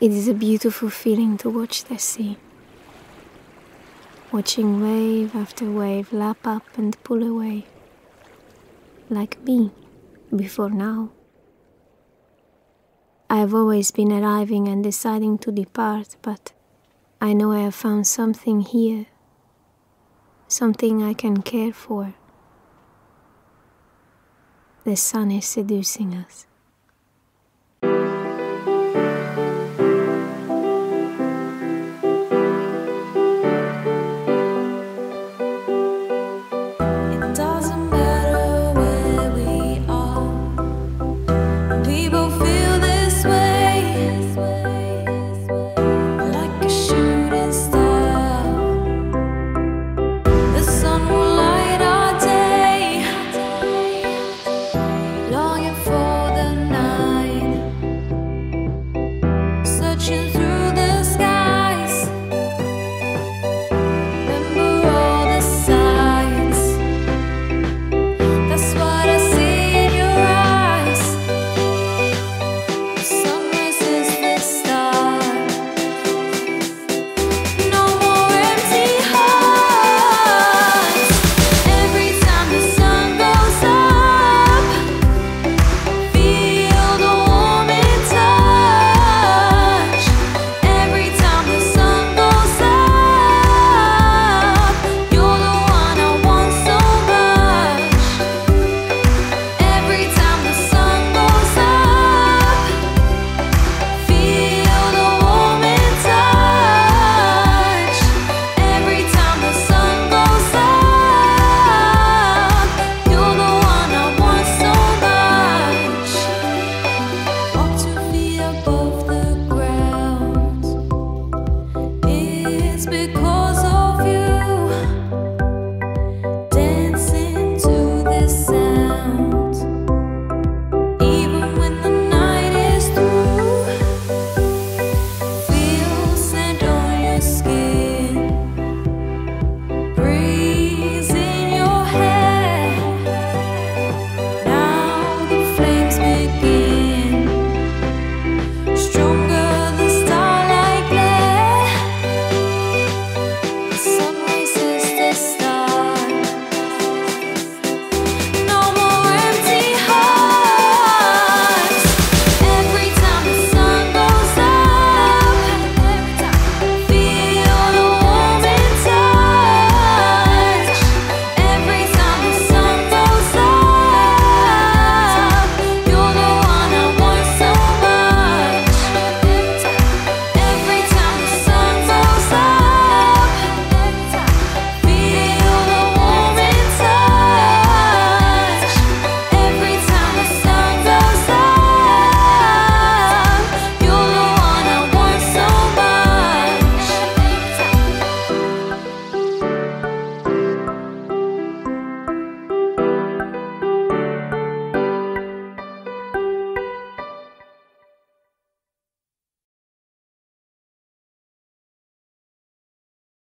It is a beautiful feeling to watch the sea, watching wave after wave lap up and pull away, like me before now. I have always been arriving and deciding to depart, but I know I have found something here, something I can care for. The sun is seducing us.